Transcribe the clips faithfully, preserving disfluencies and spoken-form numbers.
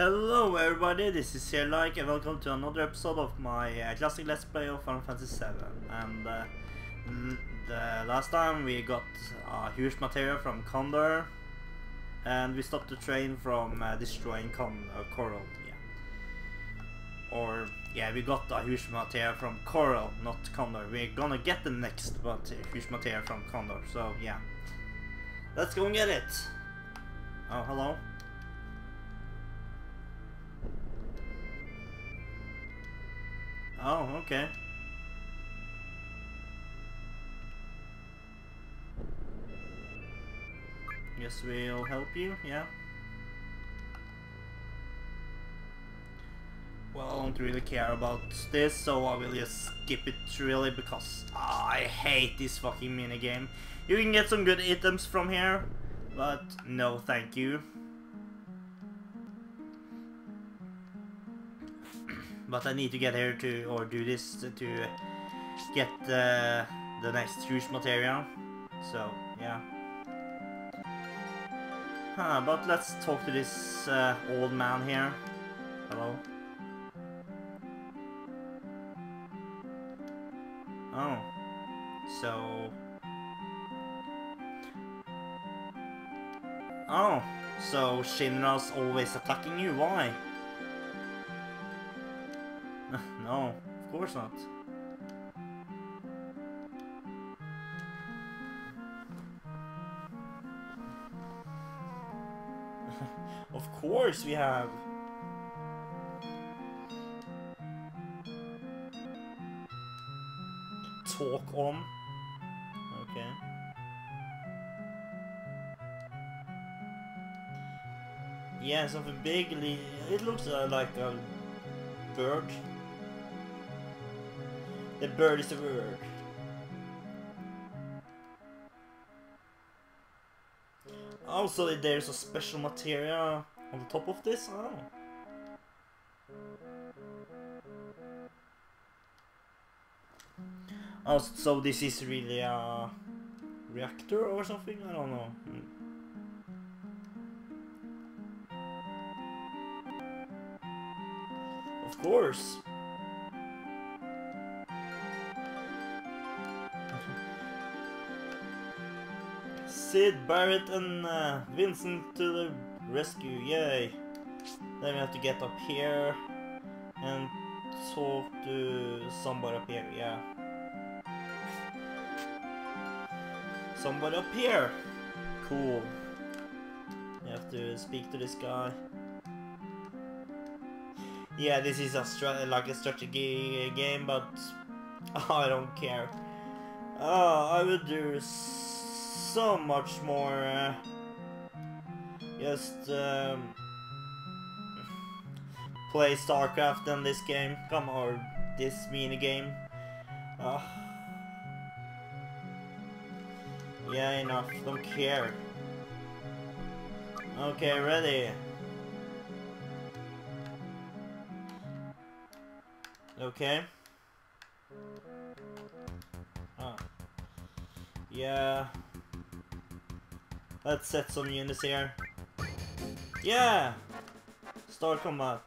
Hello everybody, this is Like, and welcome to another episode of my uh, classic Let's Play of Final Fantasy seven. And uh, the last time we got uh, Fused materia from Condor, and we stopped the train from uh, destroying Con uh, Coral. Yeah. Or yeah, we got uh, Fused materia from Coral, not Condor. We're gonna get the next, but uh, Fused materia from Condor. So yeah, let's go and get it. Oh, hello. Oh, okay. Guess we'll help you, yeah. Well, I don't really care about this, so I will just skip it really, because oh, I hate this fucking minigame. You can get some good items from here, but no thank you. But I need to get here to, or do this to, to get uh, the next Fused materia. So, yeah. Huh, but let's talk to this uh, old man here. Hello. Oh. So. Oh. So Shinra's always attacking you, why? No, of course not. Of course we have. Talk on. Okay. Yeah, something big. It looks uh, like a bird. The bird is the word. Also, there's a special materia on the top of this. Oh. Oh, so this is really a reactor or something? I don't know. Hmm. Of course. Sid, Barrett, and uh, Vincent to the rescue, yay! Then we have to get up here and talk to somebody up here, yeah. Somebody up here! Cool. We have to speak to this guy. Yeah, this is a stra like a strategy game, but I don't care. Oh, I would do so much more, uh, just um, play StarCraft than this game. Come on, this mini game. Uh, yeah, enough. Don't care. Okay, ready. Okay. Oh. Yeah. Let's set some units here. Yeah! Start combat.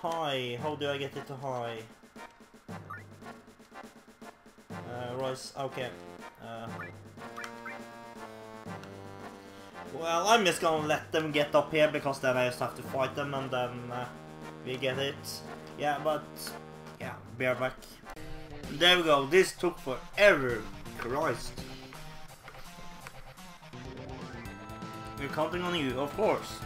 High. How do I get it to high? Uh, rise. Okay. Uh. Well, I'm just gonna let them get up here, because then I just have to fight them and then uh, we get it. Yeah, but... yeah, bear back. There we go. This took forever. Christ. We're counting on you, of course.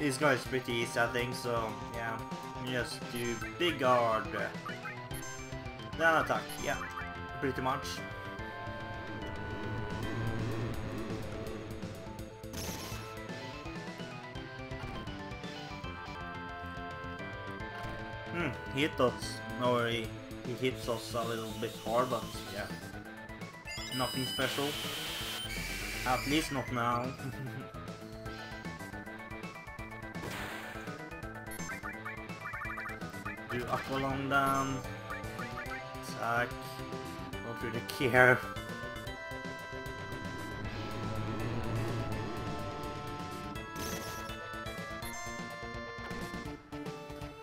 This guy's pretty easy, I think, so yeah. Just do Big Guard. Then attack, yeah. Pretty much. Hmm, hit us. No worry. He hits us a little bit hard, but yeah, nothing special. At least not now. Do Aqualung down. Attack. Don't really care.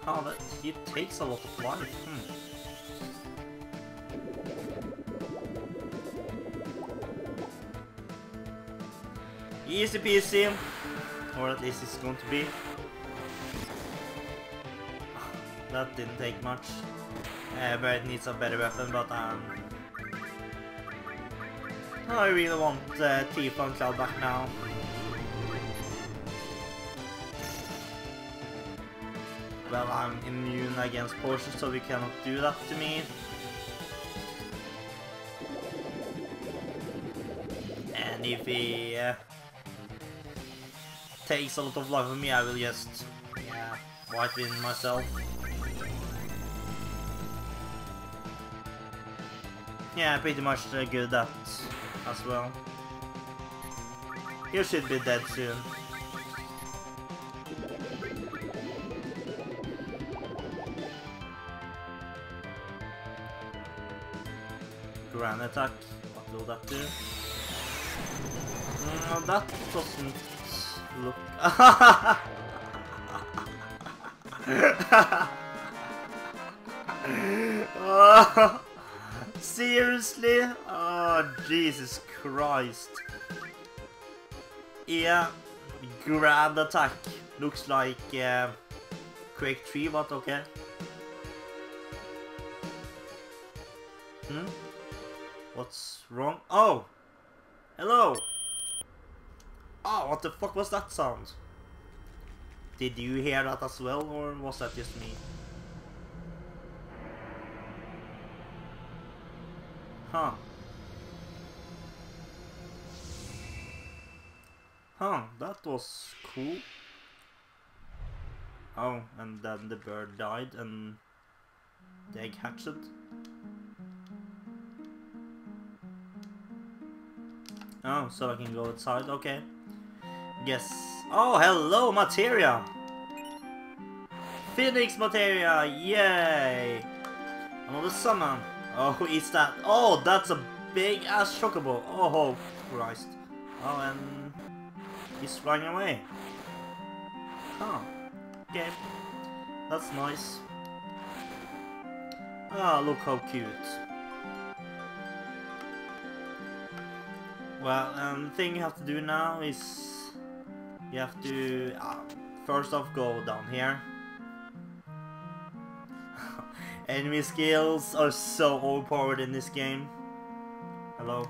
Oh, that it takes a lot of life. Hmm. Easy peasy, or at least it's going to be. That didn't take much. Uh, Barrett needs a better weapon, but um, I really want uh, Tifa and Cloud back now. Well, I'm immune against potions, so we cannot do that to me. And if he uh, takes a lot of life from me, I will just yeah, White Wind myself. Yeah, pretty much uh, good at as well. You should be dead soon. Grand attack. What will that do? No, that doesn't look. Oh, seriously? Oh, Jesus Christ. Yeah, grand attack. Looks like uh, Quake three, but okay. Hmm? What's wrong? Oh! Hello! Oh, what the fuck was that sound? Did you hear that as well, or was that just me? Huh. Huh, that was cool. Oh, and then the bird died and the egg hatched. Oh, so I can go outside, okay. Yes. Oh, hello, Materia! Phoenix Materia! Yay! Another summon. Oh, it's that. Oh, that's a big ass Chocobo. Oh, Christ. Oh, and he's flying away. Oh, okay. That's nice. Ah, look how cute. Well, um, the thing you have to do now is you have to uh, first off go down here. Enemy skills are so overpowered in this game. Hello.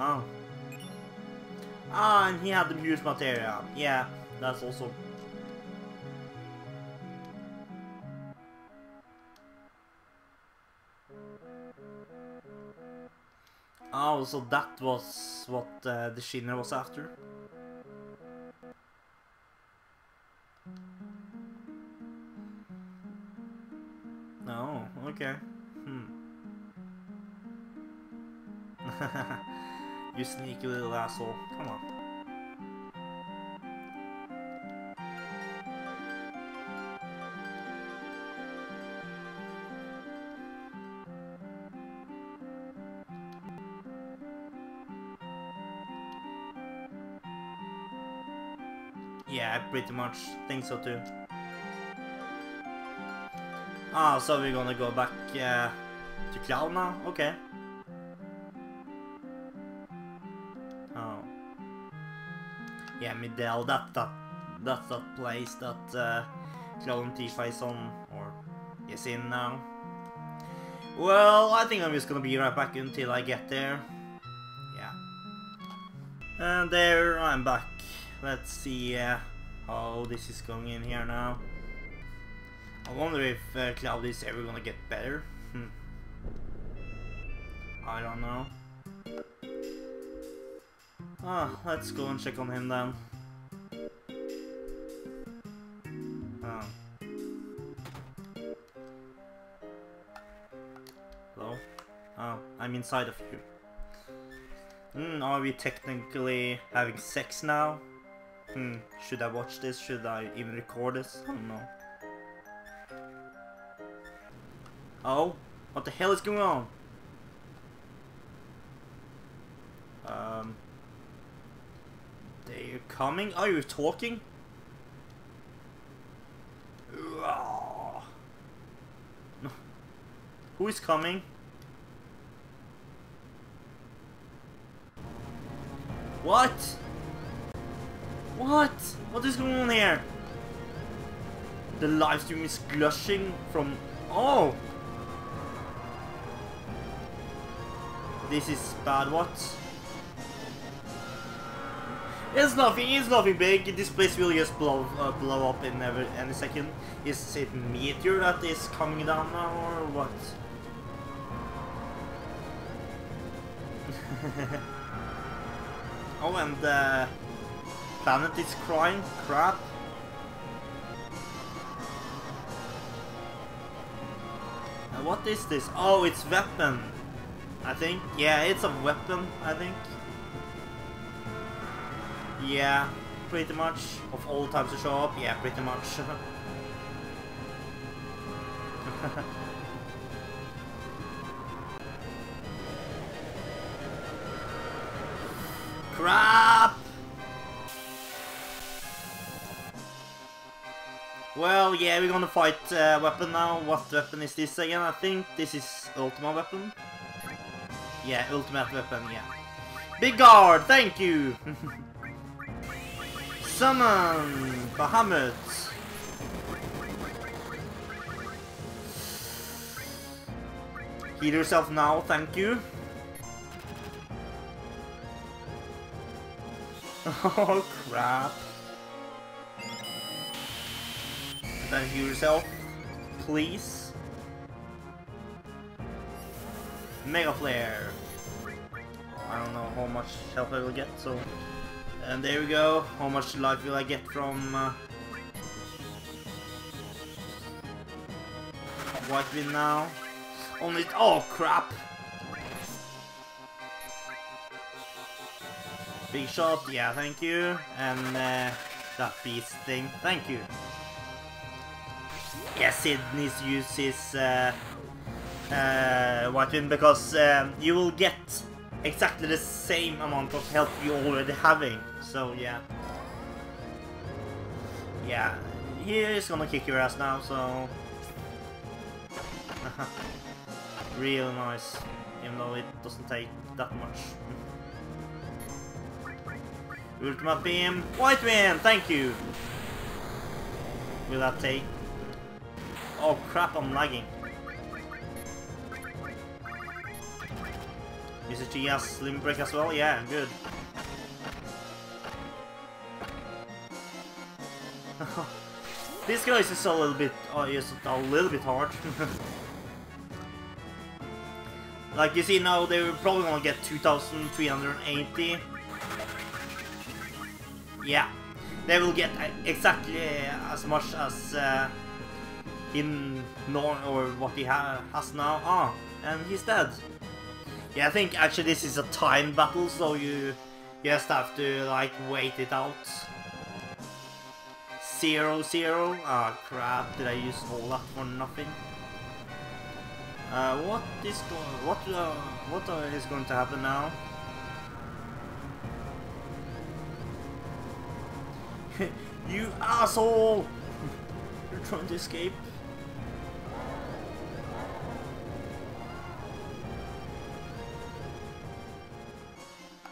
Oh. Ah, and he had the Fused materia. Yeah, that's also. Oh, so that was what uh, the Shinra was after. Oh, okay. Hmm. You sneaky little asshole. Come on. Yeah, I pretty much think so too. Ah, so we're gonna go back uh, to Cloud now? Okay. Yeah, Midgar, that, that, that's that place that uh, Cloud and Tifa is on, or is in now. Well, I think I'm just gonna be right back until I get there. Yeah. And there, I'm back. Let's see uh, how this is going in here now. I wonder if uh, Cloud is ever gonna get better. Hmm. I don't know. Ah, let's go and check on him then. Oh. Hello? Oh, I'm inside of you. Mm, are we technically having sex now? Hmm, should I watch this? Should I even record this? I don't know. Oh? What the hell is going on? Um... They're coming? Oh, you're talking? Who is coming? What? What? What is going on here? The livestream is gushing from... Oh! This is bad, what? It's nothing, it's nothing big. This place will just blow uh, blow up in every, any second. Is it meteor that is coming down now or what? Oh, and the planet is crying. Crap. And what is this? Oh, it's weapon. I think. Yeah, it's a weapon, I think. Yeah, pretty much. Of all times to show up, yeah, pretty much. Crap! Well, yeah, we're gonna fight uh, weapon now. What weapon is this again? I think this is Ultima Weapon. Yeah, Ultimate Weapon, yeah. Big Guard, thank you! Summon Bahamut! Heal yourself now, thank you. Oh crap. Then heal yourself, please. Mega Flare. I don't know how much health I will get, so. And there we go. How much life will I get from uh, White Wind now? Only. Oh crap! Big Shot, yeah, thank you. And uh, that beast thing, thank you. Yes, it needs to use his uh, uh, White Wind because um, you will get exactly the same amount of health you're already having. So yeah. Yeah, he's gonna kick your ass now, so... Real nice, even though it doesn't take that much. Ultimate beam, White Wind, thank you! Will that take? Oh crap, I'm lagging. Is it G S Slim Break as well? Yeah, good. This guy is just a little bit, oh, just a little bit hard. Like you see now, they were probably gonna get two thousand three hundred eighty. Yeah, they will get exactly as much as uh, in norm or what he ha has now. Ah, and he's dead. Yeah, I think actually this is a time battle, so you just have to like wait it out. Zero zero. Ah, oh, crap! Did I use all that for nothing? Uh, what is going? What uh, what is going to happen now? You asshole! You're trying to escape.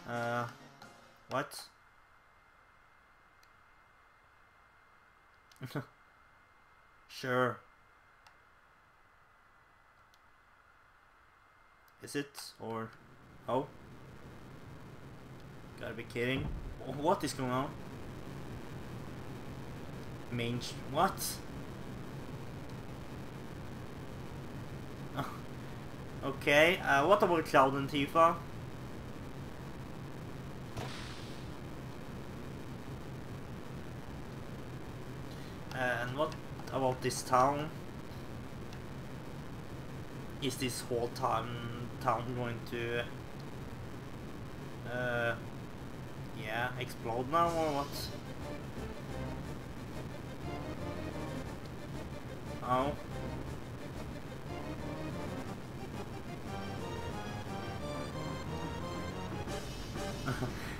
Uh, what? Sure. Is it or oh? Gotta be kidding. What is going on? Main sh what? Okay. Uh, what about Cloud and Tifa? And what about this town? Is this whole town town going to uh, yeah, explode now or what? Oh.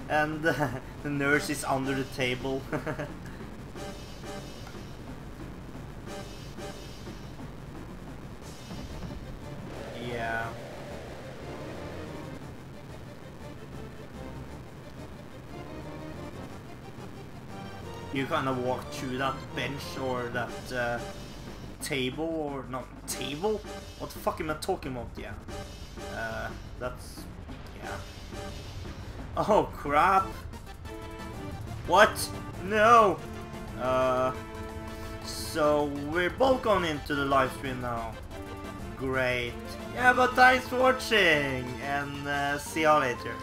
and uh, the nurse is under the table. Yeah. You kind of walk through that bench or that uh, table or not table? What the fuck am I talking about? Yeah. Uh, that's... yeah. Oh crap! What? No! Uh, so we're both going into the livestream now. Great. Yeah, but thanks for watching and uh, see y'all later.